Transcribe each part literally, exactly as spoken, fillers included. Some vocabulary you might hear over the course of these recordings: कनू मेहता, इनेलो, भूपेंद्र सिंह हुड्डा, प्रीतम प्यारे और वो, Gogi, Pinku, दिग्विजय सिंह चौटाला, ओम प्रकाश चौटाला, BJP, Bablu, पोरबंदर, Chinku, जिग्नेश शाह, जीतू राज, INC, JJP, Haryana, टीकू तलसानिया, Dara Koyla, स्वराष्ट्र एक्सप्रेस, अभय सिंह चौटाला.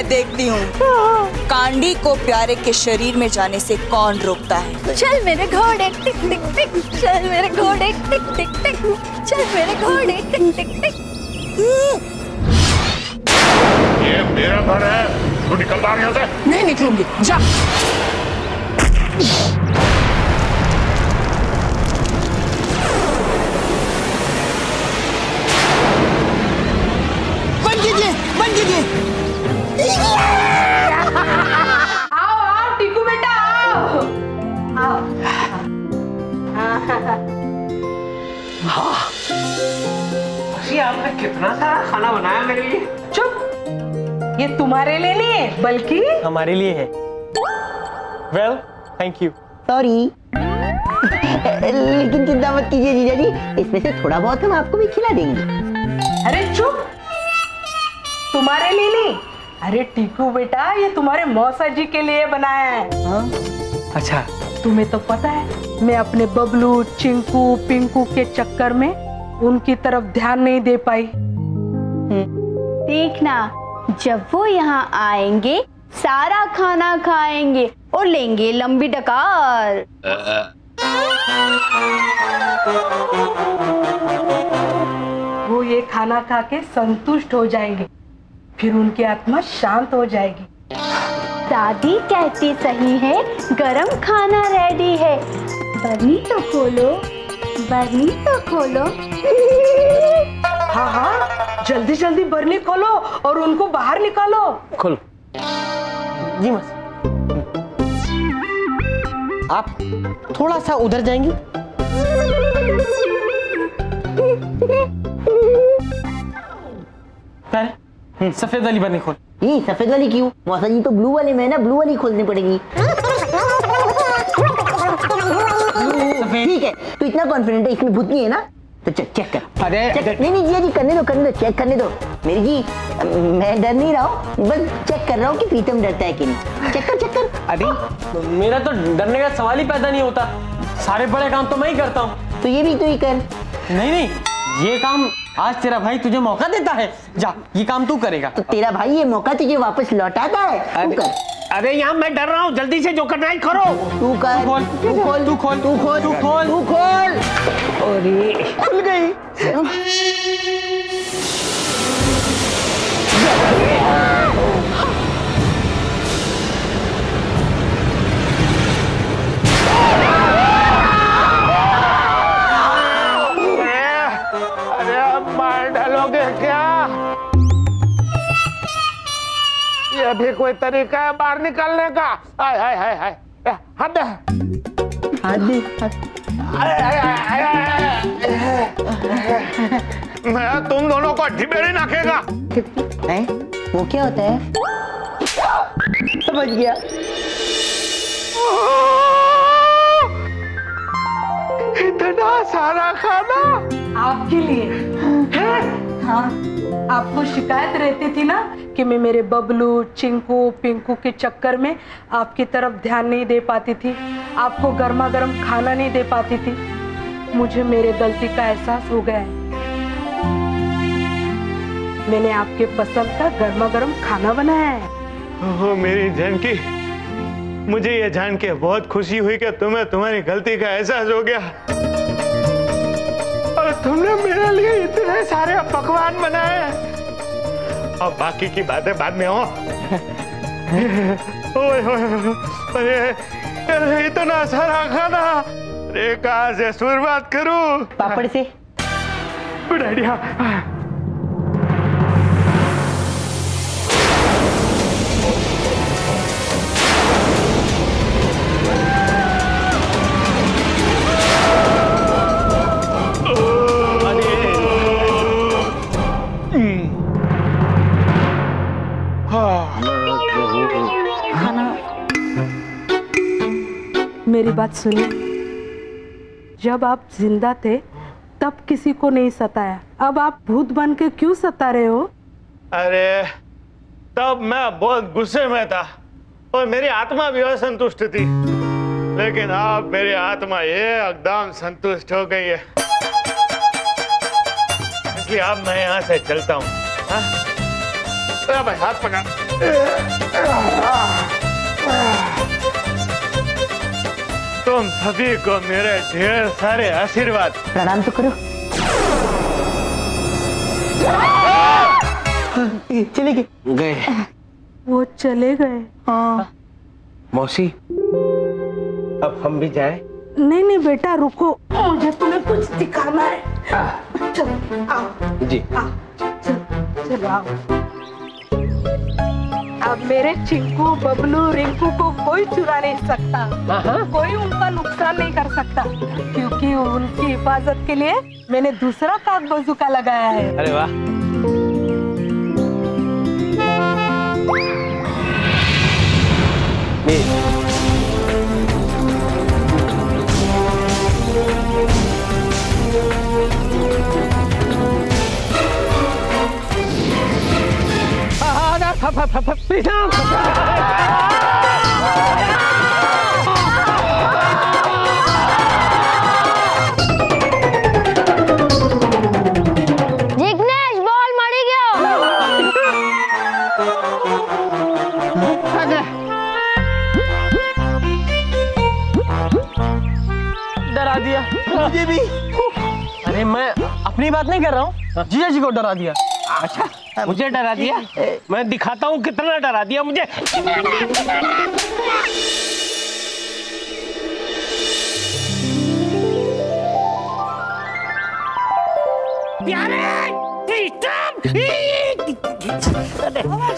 मैं देखती हूँ कांडी को प्यारे के शरीर में जाने से कौन रोकता है। चल मेरे घोड़े टिक टिक टिक, चल मेरे घोड़े टिक टिक टिक, चल मेरे घोड़े टिक टिक टिक। ये मेरा घर है, तू निकल बाहर यहाँ से। नहीं निकलूंगी, जा। बंद कीजिए। आओ आओ टिकू बेटा आओ आओ। हाँ जी, आपने कितना सारा खाना बनाया मेरे लिए। चुप, ये तुम्हारे लिए नहीं है बल्कि हमारे लिए है। Well thank you. सॉरी, लेकिन चिंता मत कीजिए जीजा जी, इसमें से थोड़ा बहुत हम आपको भी खिला देंगे। अरे चुप, तुम्हारे लिए नहीं। अरे टीकू बेटा, ये तुम्हारे मौसा जी के लिए बनाया है। हाँ? अच्छा, तुम्हें तो पता है मैं अपने बबलू, चिंकू, पिंकू के चक्कर में उनकी तरफ ध्यान नहीं दे पाई। देखना, जब वो यहाँ आएंगे सारा खाना खाएंगे और लेंगे लंबी डकार। वो ये खाना खा के संतुष्ट हो जाएंगे, फिर उनकी आत्मा शांत हो जाएगी। दादी कहती सही है, गरम खाना रेडी है। बर्नी तो खोलो, बर्नी तो खोलो। हाँ हाँ, जल्दी जल्दी बर्नी खोलो और उनको बाहर निकालो। खोलो जी माँ, आप थोड़ा सा उधर जाएंगी। पहले सफेद वाली बर्नी खोल। ये सफेद वाली क्यों? मौसा जी तो ब्लू वाले में है ना, ब्लू वाली खोलनी पड़ेगी। ठीक है, तू इतना कॉन्फिडेंट है इसमें भूत नहीं है ना, तो चेक चेक कर। अरे नहीं नहीं जी जी, करने दो करने दो, चेक करने दो मेरी जी, मैं डर नहीं रहा हूँ, बस चेक कर रहा हूँ कि प्रीतम डरता है कि नहीं। चेक कर चेक कर। अरे मेरा तो डरने का सवाल ही पैदा नहीं होता, सारे बड़े काम तो मैं ही करता हूँ। तो ये भी तू ही कर। नहीं नहीं, ये काम आज तेरा भाई तुझे मौका देता है, जा ये काम तू करेगा। तो तेरा भाई ये मौका तुझे वापस लौटाता है, तू कर। अरे यहाँ मैं डर रहा हूँ, जल्दी से जो करना है करो। तू कर, तू खोल, तू खोल, तू खोल, तू खोल, तू खोल। अरे खुल गई। अभी कोई तरीका है बाहर निकालने का? हाय हाय हाय हाय, हद है हद है। मैं तुम दोनों को ढिबेड़ी नाखेगा। हैं? वो क्या होता है? समझ गया। इतना सारा खाना आपके लिए। हाँ, आपको शिकायत रहती थी ना कि मैं मेरे बबलू, चिंकू, पिंकू के चक्कर में आपकी तरफ ध्यान नहीं दे पाती थी, आपको गर्मा गर्म खाना नहीं दे पाती थी। मुझे मेरे गलती का एहसास हो गया है, मैंने आपके पसंद का गर्मा गर्म खाना बनाया है। ओ, मेरी जानकी, मुझे ये जान के बहुत खुशी हुई कि तुम्हें तुम्हारी गलती का एहसास हो गया। तुमने मेरे लिए इतने सारे पकवान बनाए, अब बाकी की बातें बाद में हो। ओए होए, अरे अरे इतना सारा खाना, अरे कहाँ से शुरुआत करूँ? पापड़ से। Good idea. मेरी बात सुनिए, जब आप जिंदा थे तब किसी को नहीं सताया, अब आप भूत बन के क्यों सता रहे हो? अरे तब मैं बहुत गुस्से में था और मेरी आत्मा भी असंतुष्ट थी, लेकिन अब मेरी आत्मा ये एकदम संतुष्ट हो गई है, इसलिए अब मैं यहाँ से चलता हूँ। भाई हाथ पकड़। तुम सभी को मेरे ढेर सारे आशीर्वाद। प्रणाम तो करो। चले गए गए वो चले गए। हाँ मौसी अब हम भी जाएं? नहीं नहीं बेटा रुको, मुझे तुम्हें कुछ दिखाना है। चलो आओ जी, आओ चलो आओ। अब मेरे चिंकू बबलू रिंकू को कोई चुरा नहीं सकता, कोई उनका नुकसान नहीं कर सकता, क्योंकि उनकी हिफाजत के लिए मैंने दूसरा काक बजुका लगाया है। अरे वाह, फप फप फप फप पीछाम। जिग्नेश बॉल मरी गयो। डरा दिया मुझे भी। अरे मैं अपनी बात नहीं कर रहा हूँ, जीजा जी को डरा दिया। अच्छा मुझे डरा दिया, मैं दिखाता हूँ कितना डरा दिया मुझे।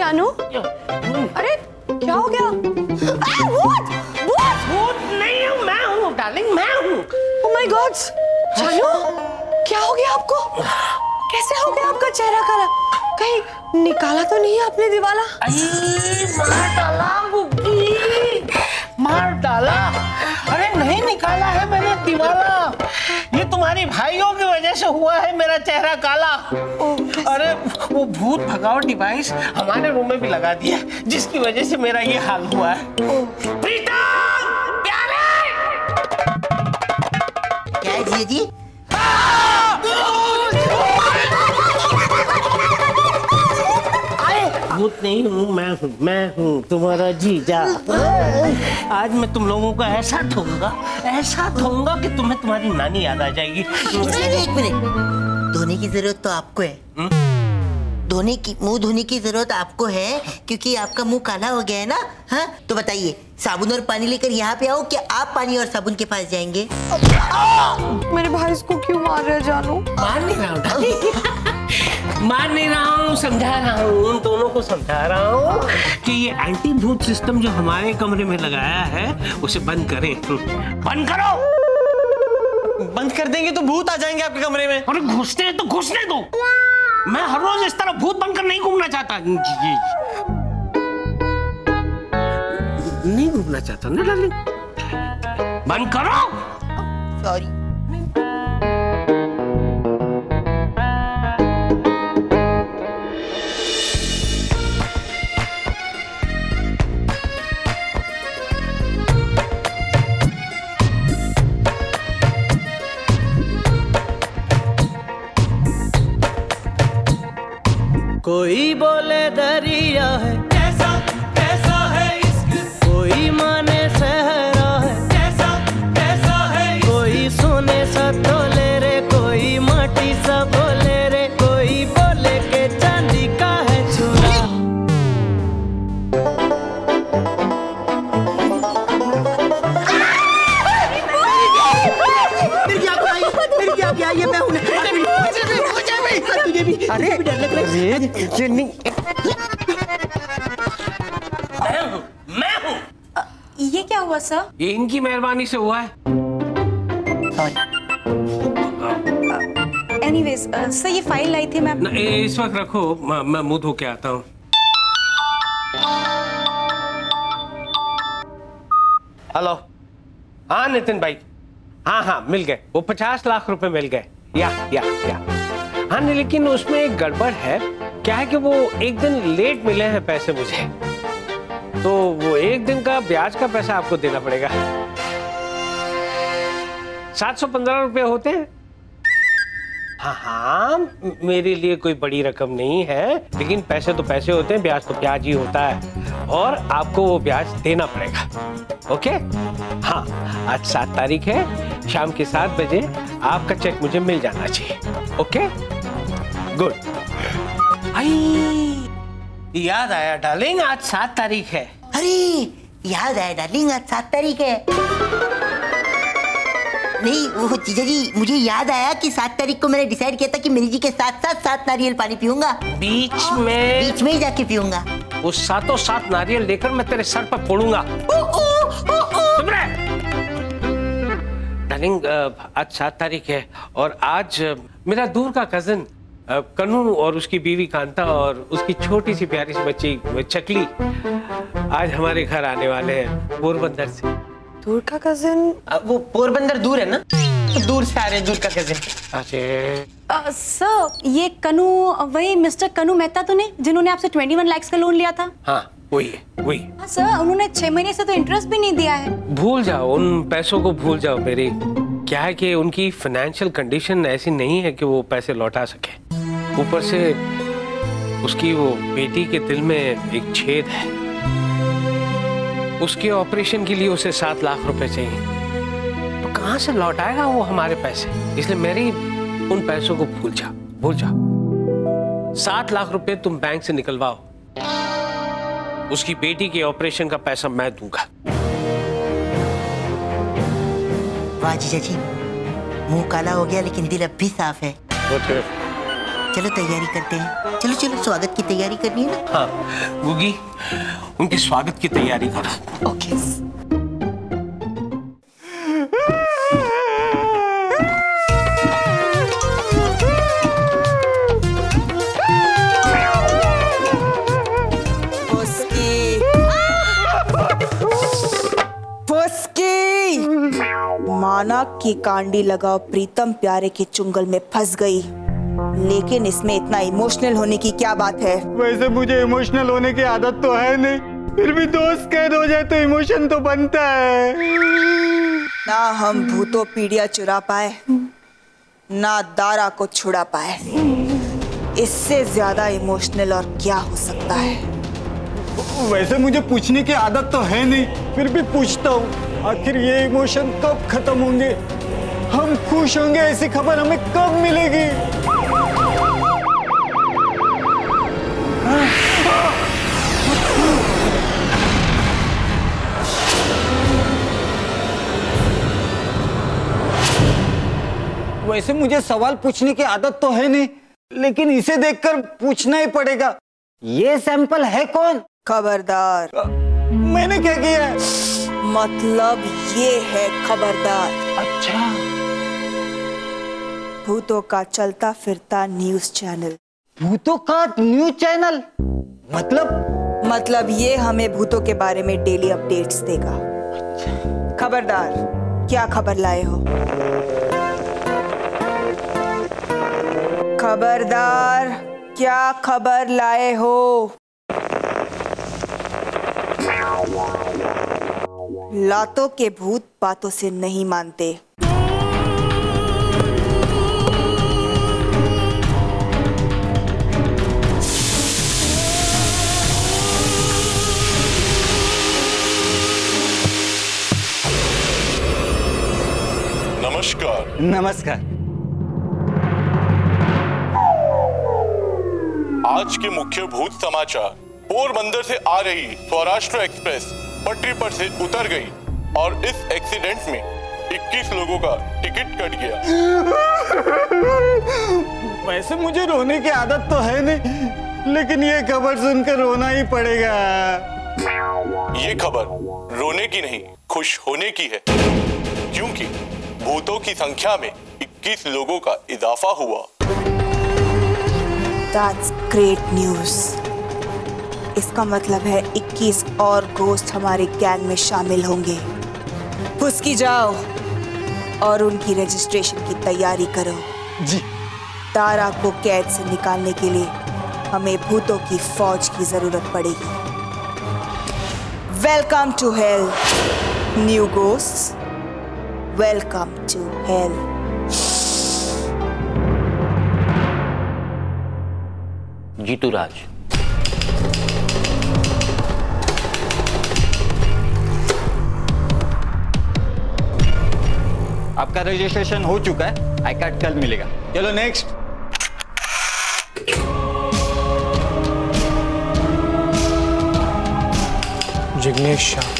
जानू अरे क्या हो गया? भूत भूत भूत नहीं हूँ मैं, हूँ डार्लिंग मैं हूँ। ओह माय गॉड जानू क्या हो गया आपको? कैसे हो गया आपका चेहरा काला? कहीं निकाला तो नहीं आपने दिवाला? मार डाला मार डाला। अरे नहीं निकाला है मैंने दिवाला, ये तुम्हारी भाइयों की वजह से हुआ है मेरा चेहरा काला। ओ, अरे वो भूत भगाओ डिवाइस हमारे रूम में भी लगा दिया, जिसकी वजह से मेरा ये हाल हुआ है। क्या है जी जी? भूत नहीं हूँ मैं हूँ, मैं हूँ तुम्हारा जीजा। आज मैं तुम लोगों को ऐसा ठोंगा ऐसा ठोंगा कि तुम्हें तुम्हारी नानी याद आ जाएगी। एक मिनट, धोने की जरूरत तो आपको है, धोने की मुंह धोने की जरूरत आपको है क्योंकि आपका मुंह काला हो गया है ना। हाँ तो बताइए साबुन और पानी लेकर यहाँ पे आओ कि आप पानी और साबुन के पास जाएंगे। मेरे भाई इसको क्यों मार रहे जानू? मार नहीं रहा मार नहीं रहा हूँ, समझा रहा हूँ, उन दोनों को समझा रहा हूँ कि ये एंटी भूत सिस्टम जो हमारे कमरे में लगाया है उसे बंद करें। बंद करो, बंद कर देंगे तो भूत आ जाएंगे आपके कमरे में। अरे घुसते हैं तो घुसने दो, मैं हर रोज इस तरह भूत बनकर नहीं घूमना चाहता। जी जी नहीं घूमना चाहता ना डार्लिंग, बंद करो। सॉरी कोई बोले दरिया है कैसा कैसा है इश्क़, कोई माने सहरा है कैसा कैसा है, कोई सोने सा तोले रे कोई माटी सा बोले रे, कोई बोले के चांदी का है चूड़ा। मेरी क्या क्या मेरी क्या क्या ये मैं हूँ तुझे भी, अरे तुझे भी डर लग रहा है? मैं हूँ मैं हूँ। ये क्या हुआ सर? ये इनकी मेहरबानी से हुआ है। एनीवेज सर ये फाइल लाई थी मैं। इस वक्त रखो, मैं मुंह धो के आता हूँ। हेलो हाँ नितिन भाई, हाँ हाँ मिल गए वो पचास लाख रुपए मिल गए। या या या हाँ नहीं लेकिन उसमें एक गड़बड़ है। क्या है कि वो एक दिन लेट मिले हैं पैसे मुझे, तो वो एक दिन का ब्याज का पैसा आपको देना पड़ेगा। सात सौ पंद्रह रुपये होते हैं हाँ हाँ मेरे लिए कोई बड़ी रकम नहीं है, लेकिन पैसे तो पैसे होते हैं, ब्याज तो ब्याज ही होता है और आपको वो ब्याज देना पड़ेगा। ओके हाँ, आज सात तारीख है, शाम के सात बजे आपका चेक मुझे मिल जाना चाहिए। Okay good. आई याद आया डार्लिंग, आज सात तारीख है। अरे याद आया डार्लिंग, आज सात तारीख है। नहीं वो जीजा जी, मुझे याद आया कि सात तारीख को मैंने डिसाइड किया था कि मेरी जी के साथ साथ सात नारियल पानी पीऊंगा, बीच में बीच में ही जाके पीऊंगा। वो सातों सात नारियल लेकर मैं तेरे सर पर फोड़ूंगा। डार्लिंग आज सात तारीख है और आज मेरा दूर का कजन कनू और उसकी बीवी कांता और उसकी छोटी सी प्यारी सी बच्ची चकली आज हमारे घर आने वाले हैं पोरबंदर से। दूर का कजिन? वो पोरबंदर दूर है ना, तो दूर से आ रहे दूर का कजिन। अरे सर ये कनू, वही मिस्टर कनू मेहता तो नहीं जिन्होंने आपसे इक्कीस लाख का लोन लिया था? हाँ वही है वही। हाँ सर, उन्होंने छह महीने से तो इंटरेस्ट भी नहीं दिया है। भूल जाओ उन पैसों को, भूल जाओ मेरी। क्या है कि उनकी फाइनेंशियल कंडीशन ऐसी नहीं है कि वो पैसे लौटा सके, ऊपर से उसकी वो बेटी के दिल में एक छेद है, उसके ऑपरेशन के लिए उसे सात लाख रुपए चाहिए, तो कहाँ से लौटाएगा वो हमारे पैसे? इसलिए मेरी उन पैसों को भूल जा, भूल जा। सात लाख रुपए तुम बैंक से निकलवाओ, उसकी बेटी के ऑपरेशन का पैसा मैं दूंगा। वाह जीजा जी, मुंह काला हो गया लेकिन दिल अब भी साफ है। okay. चलो तैयारी करते हैं, चलो चलो स्वागत की तैयारी करनी है ना। हाँ गुगी, उनके स्वागत की तैयारी करो। ओके माना कि कांडी लगाओ प्रीतम प्यारे के चुंगल में फंस गई, लेकिन इसमें इतना इमोशनल होने की क्या बात है? वैसे मुझे इमोशनल होने की आदत तो है नहीं, फिर भी दोस्त कैद हो जाए तो इमोशन तो बनता है ना। हम भूतों पीढ़िया चुरा पाए ना दारा को छुड़ा पाए, इससे ज्यादा इमोशनल और क्या हो सकता है? वैसे मुझे पूछने की आदत तो है नहीं, फिर भी पूछता हूँ, आखिर ये इमोशन कब खत्म होंगे? हम खुश होंगे ऐसी खबर हमें कब मिलेगी? वैसे मुझे सवाल पूछने की आदत तो है नहीं, लेकिन इसे देखकर पूछना ही पड़ेगा, ये सैंपल है कौन? खबरदार। मैंने क्या किया है? मतलब ये है खबरदार। अच्छा, भूतों का चलता फिरता न्यूज चैनल। भूतों का न्यूज चैनल मतलब? मतलब ये हमें भूतों के बारे में डेली अपडेट्स देगा। अच्छा। खबरदार, क्या खबर लाए हो? खबरदार, क्या खबर लाए हो? लातों के भूत बातों से नहीं मानते। नमस्कार। नमस्कार। आज के मुख्य भूत समाचार। पोरबंदर से आ रही स्वराष्ट्र एक्सप्रेस पटरी पर से उतर गई और इस एक्सीडेंट में इक्कीस लोगों का टिकट कट गया। वैसे मुझे रोने की आदत तो है नहीं, लेकिन ये खबर सुनकर रोना ही पड़ेगा। ये खबर रोने की नहीं, खुश होने की है, क्योंकि भूतों की संख्या में इक्कीस लोगों का इजाफा हुआ। That's great news. इसका मतलब है इक्कीस और घोस्ट हमारे गैंग में शामिल होंगे। फुसकी जाओ और उनकी रजिस्ट्रेशन की तैयारी करो। जी। तारा को कैद से निकालने के लिए हमें भूतों की फौज की जरूरत पड़ेगी। Welcome to hell new ghost, welcome to hell. जीतू राज। आपका रजिस्ट्रेशन हो चुका है, आई कार्ड कल मिलेगा। चलो नेक्स्ट। जिग्नेश शाह।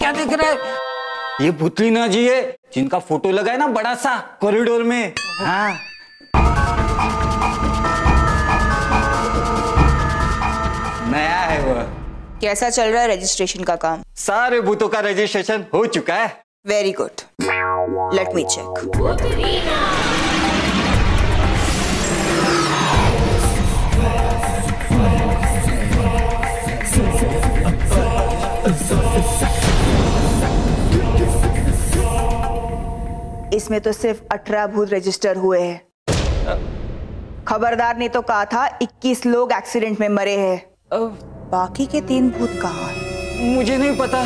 क्या देख रहा है ये भूतली ना जी है जिनका फोटो लगा है ना बड़ा सा कॉरिडोर में। हाँ नया है वो। कैसा चल रहा है रजिस्ट्रेशन का काम? सारे भूतों का रजिस्ट्रेशन हो चुका है। Very good, let me check. इसमें तो सिर्फ अठारह भूत रजिस्टर हुए हैं। खबरदार ने तो कहा था इक्कीस लोग एक्सीडेंट में मरे हैं। बाकी के तीन भूत कहाँ हैं? मुझे नहीं पता।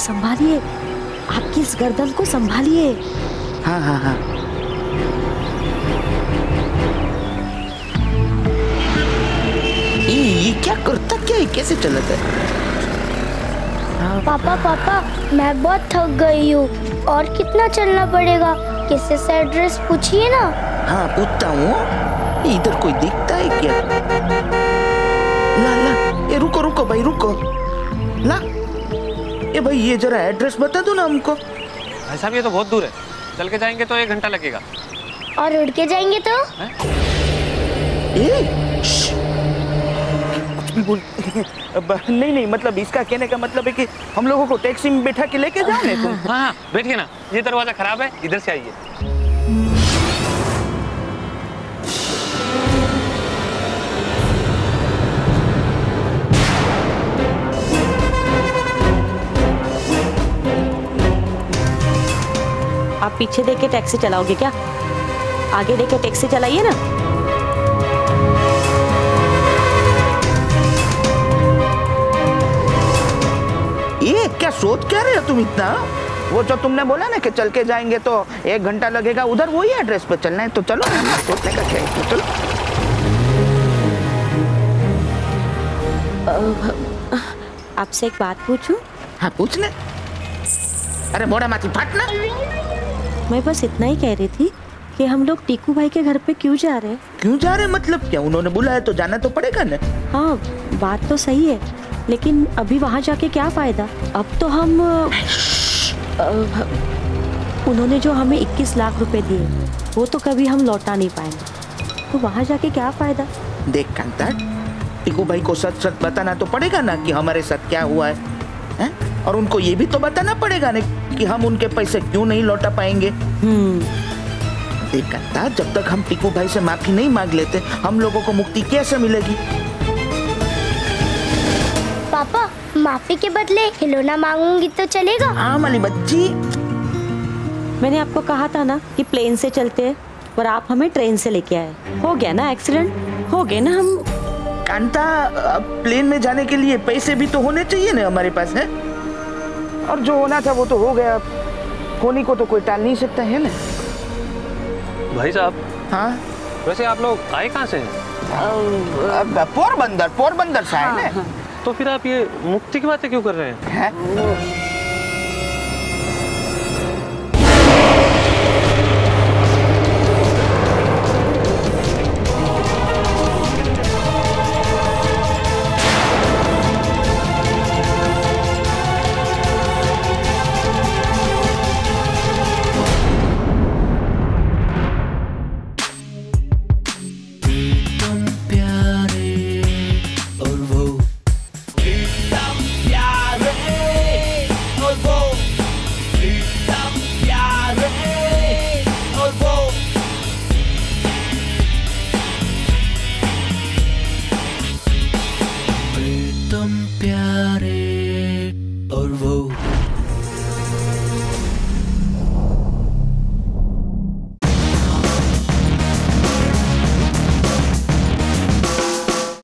संभालिए, आपकी इस गर्दन को संभालिए। हाँ हाँ हाँ। ये क्या करता, क्या कैसे चलता है? पापा पापा मैं बहुत थक गई हूँ, और कितना चलना पड़ेगा? किसी से एड्रेस पूछिए ना। हाँ पूछता हूँ, इधर कोई दिखता है क्या? ला ला ये रुको रुको भाई रुको, ला ए भाई ये जरा एड्रेस बता दो ना हमको। भाई साहब ये तो बहुत दूर है, चल के जाएंगे तो एक घंटा लगेगा, और उड़ के जाएंगे तो है? ए? कुछ भी बोल नहीं। नहीं मतलब इसका कहने का मतलब है कि हम लोगों को टैक्सी में बैठा के लेके जाने तुम। हाँ हाँ बैठिए ना, ये दरवाजा खराब है, इधर से आइए। आप पीछे देख के टैक्सी चलाओगे क्या? आगे देख के टैक्सी चलाइए ना। ये क्या सोच क्या रहे हो तुम इतना? वो जो तुमने बोला ना कि चल के जाएंगे तो एक घंटा लगेगा, उधर वही एड्रेस पे चलना है तो चलो। सोचने का क्या है, चलो। आपसे एक बात पूछूं? हाँ पूछ ले। अरे बोरा माथी फटना। मैं बस इतना ही कह रही थी कि हम लोग टीकू भाई के घर पे क्यों जा रहे हैं? क्यों जा रहे हैं मतलब क्या? उन्होंने बुलाया तो जाना तो पड़ेगा ना। हाँ बात तो सही है, लेकिन अभी वहाँ जाके क्या फायदा? अब तो हम आ, उन्होंने जो हमें इक्कीस लाख रुपए दिए वो तो कभी हम लौटा नहीं पाएंगे, तो वहाँ जाके क्या फायदा? देख कांता, टीकू भाई को सच सच बताना तो पड़ेगा ना कि हमारे साथ क्या हुआ है, है? और उनको ये भी तो बताना पड़ेगा ना कि हम उनके पैसे क्यों नहीं लौटा पाएंगे। देखता जब तक हम टीकू भाई से माफी नहीं मांग लेते हम लोगों को मुक्ति कैसे मिलेगी? पापा माफी के बदले खिलौना मांगूंगी तो चलेगा? हाँ माली बच्ची, मैंने आपको कहा था ना कि प्लेन से चलते हैं, और आप हमें ट्रेन से लेके आए। हो गया ना एक्सीडेंट, हो गए ना हम। कांता प्लेन में जाने के लिए पैसे भी तो होने चाहिए ना हमारे पास है, और जो होना था वो तो हो गया, कोनी को तो कोई टाल नहीं सकता है ना। भाई साहब हाँ वैसे आप लोग आए कहाँ से हैं? पोरबंदर। पोरबंदर से आए ना। तो फिर आप ये मुक्ति की बातें क्यों कर रहे हैं? है?